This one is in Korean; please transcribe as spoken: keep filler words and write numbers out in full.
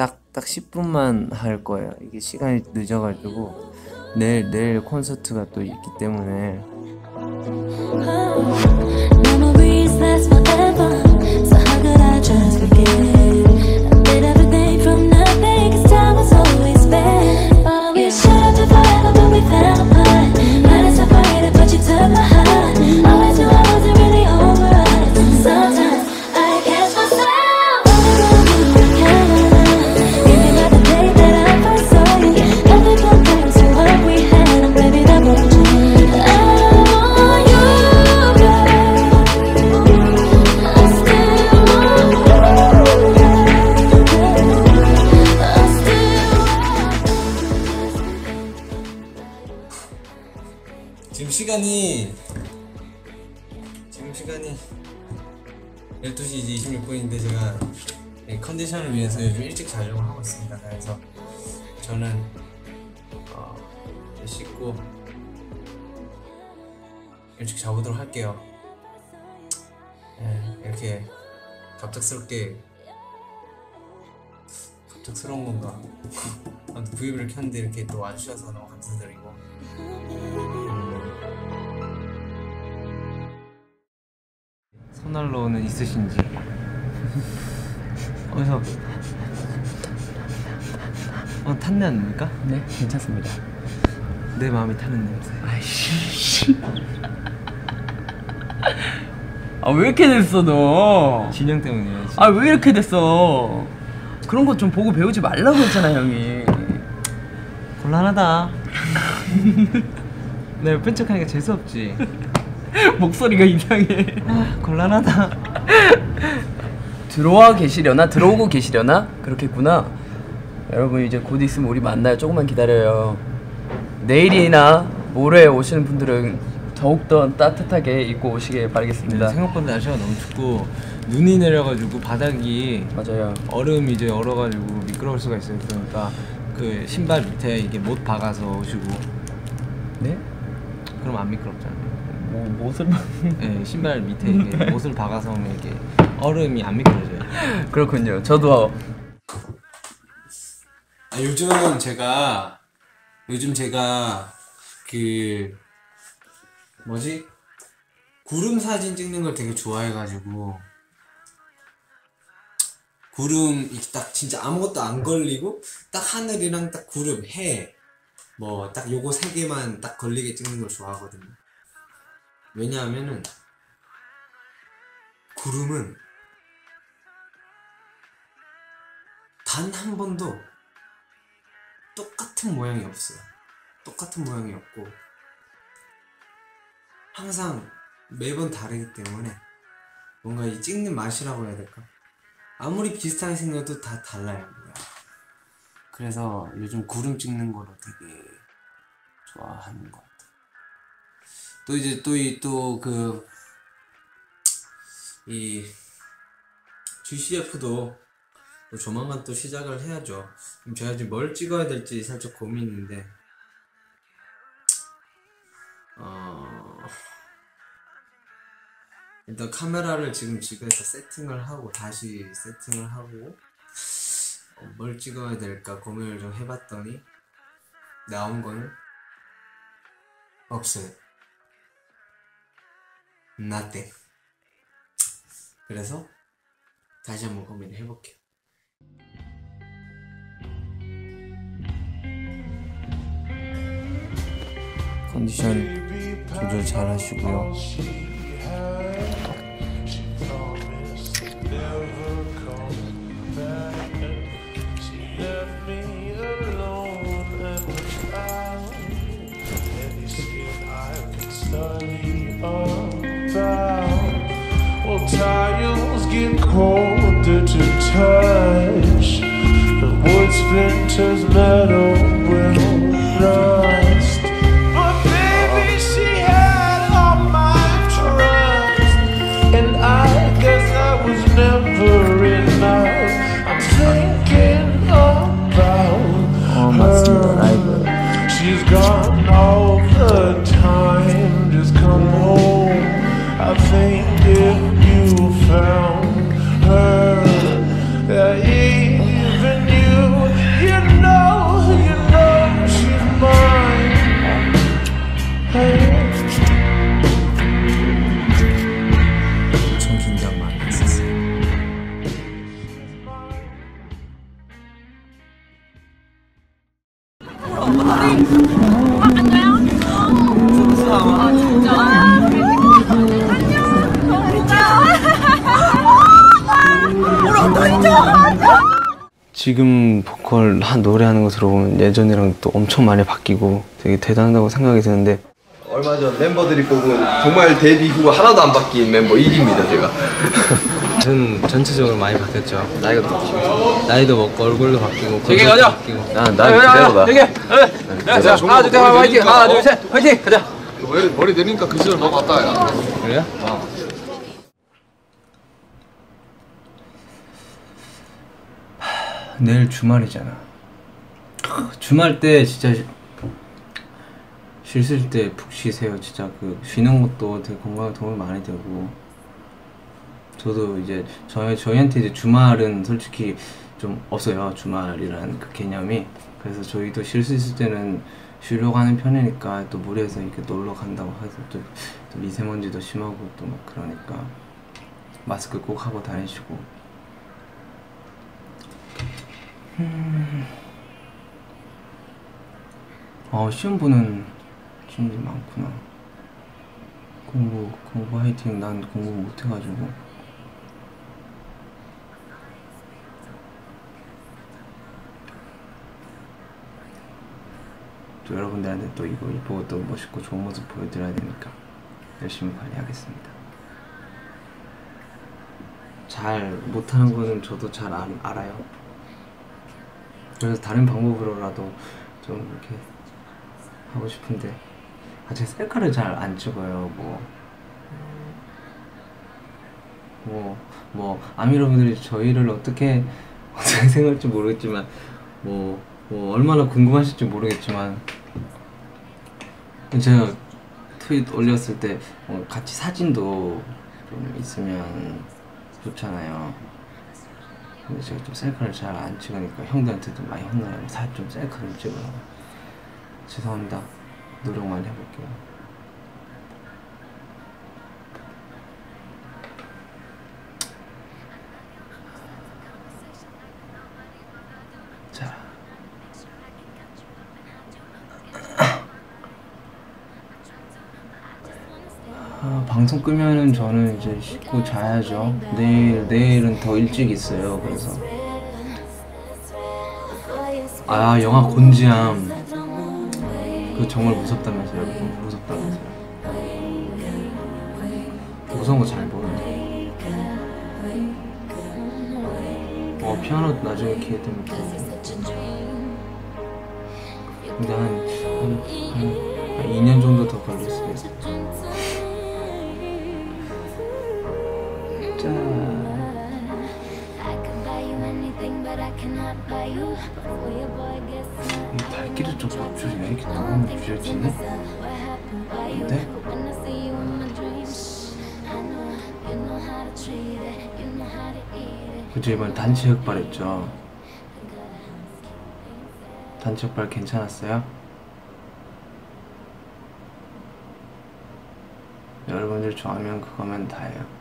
딱, 딱 십 분만 할 거예요. 이게 시간이 늦어가지고 내일 내일 콘서트가 또 있기 때문에. 지금 시간이 지금 시간이 열두 시 이십육 분인데 제가 컨디션을 위해서 요즘 일찍 자려고 하고 있습니다. 그래서 저는 어, 씻고 일찍 자보도록 할게요. 네, 이렇게 갑작스럽게 갑작스러운 건가? 아무튼 브이앱을 켰는데 이렇게 또 와주셔서 너무 감사드리고, 손난로는 있으신지. 어디서 어, 탄내 안 납니까? 네, 괜찮습니다. 내 마음이 타는 냄새. 아이씨. 아, 왜 이렇게 됐어 너? 진영 때문이야. 아, 왜 이렇게 됐어? 그런 거 좀 보고 배우지 말라고 했잖아 형이. 곤란하다. 내 옆인 척하니까 재수 없지. 목소리가 이상해. 아, 곤란하다. 들어와 계시려나? 들어오고 계시려나? 그렇겠구나. 여러분 이제 곧 있으면 우리 만나요. 조금만 기다려요. 내일이나 모레 오시는 분들은 더욱더 따뜻하게 입고 오시길 바라겠습니다. 네, 생각보다 날씨가 너무 춥고 눈이 내려가지고 바닥이, 맞아요, 얼음 이제 얼어가지고 미끄러울 수가 있어요. 그러니까 그 신발 밑에 이게 못 박아서 오시고. 네? 그럼 안 미끄럽잖아요. 뭐, 못을 네, 신발 밑에 이게 못을 박아서 오면 이게 얼음이 안 미끄러져요. 그렇군요. 저도 아, 요즘 제가 요즘 제가 그 뭐지? 구름 사진 찍는 걸 되게 좋아해가지고, 구름 이렇게 딱 진짜 아무것도 안 걸리고 딱 하늘이랑 딱 구름, 해, 뭐 딱 요거 세 개만 딱 걸리게 찍는 걸 좋아하거든요. 왜냐하면은 구름은 단 한 번도 똑같은 모양이 없어요. 똑같은 모양이 없고 항상 매번 다르기 때문에 뭔가 이 찍는 맛이라고 해야 될까? 아무리 비슷하게 생겨도 다 달라요. 그래서 요즘 구름 찍는 거를 되게 좋아하는 거. 또 이제 또 이 또 그 이 지씨에프도 조만간 또 시작을 해야죠. 그럼 제가 지금 뭘 찍어야 될지 살짝 고민인데, 어 일단 카메라를 지금 집에서 세팅을 하고 다시 세팅을 하고 뭘 찍어야 될까 고민을 좀 해봤더니 나온 거는 없어요. Nothing. 그래서 다시 한번 고민해 볼게요. 컨디션 조절 잘 하시고요. Well, tiles get colder to touch, and wood splinters metal will rust. But baby, she had all my trust, and I guess that was never enough. I'm thinking about her. She's gone all the time. Just come home. I think if you found her, that even you 지금 보컬 한 노래하는 거 들어보면 예전이랑 또 엄청 많이 바뀌고 되게 대단하다고 생각이 드는데, 얼마 전 멤버들이 보고 정말 데뷔 후 하나도 안 바뀐 멤버 일입니다 제가. 전 전체적으로 많이 바뀌었죠. 나이도 바뀌고, 나이도 먹고 얼굴도 바뀌고. 되게 가자. 난 그대로다. 되게. 자, 하나 둘 셋 화이팅. 하나 둘 셋 화이팅. 가자. 머리 내리니까 그 시절 너무 같다 야. 그래요? 내일 주말이잖아. 주말 때 진짜 쉴 때 푹 쉬세요. 진짜 그 쉬는 것도 되게 건강에 도움이 많이 되고, 저도 이제 저희, 저희한테 이제 주말은 솔직히 좀 없어요. 주말이란 그 개념이. 그래서 저희도 쉴 수 있을 때는 쉬려고 하는 편이니까, 또 무리해서 이렇게 놀러 간다고 해서 또, 또 미세먼지도 심하고 또 막 그러니까 마스크 꼭 하고 다니시고. 음... 아, 시험 보는 친구들이 많구나. 공부, 공부 화이팅. 난 공부 못해가지고. 또 여러분들한테 또 이거 이쁘고 또 멋있고 좋은 모습 보여드려야 되니까 열심히 관리하겠습니다. 잘 못하는 거는 저도 잘 아, 알아요. 그래서 다른 방법으로라도 좀 이렇게 하고 싶은데, 아, 제 셀카를 잘 안 찍어요. 뭐 뭐 뭐 아미 여러분들이 저희를 어떻게 어떻게 생각할지 모르겠지만, 뭐, 뭐 얼마나 궁금하실지 모르겠지만, 제가 트윗 올렸을 때 뭐 같이 사진도 좀 있으면 좋잖아요. 근데 제가 좀 셀카를 잘 안 찍으니까 형들한테도 많이 혼나요. 살 좀 셀카를 찍으라고. 죄송합니다. 노력 많이 해볼게요. 자, 아, 방송 끄면은 저는 이제 씻고 자야죠. 내일, 내일은 더 일찍 있어요. 그래서 아, 영화 곤지암 그거 정말 무섭다면서요. 무섭다면서요. 무서운 거 잘 보는데. 어, 피아노 나중에 기회 되면 좋고. 근데 한, 한, 한, 한 이 년 정도 더 걸릴 수도 있어요. 자, 발길을 좀 멈추지네. 이렇게 너무 멈춰지네. 근데 그쵸, 이번에 단체 흑발 했죠. 단체 흑발 괜찮았어요? 여러분들 좋아하면 그거면 다예요.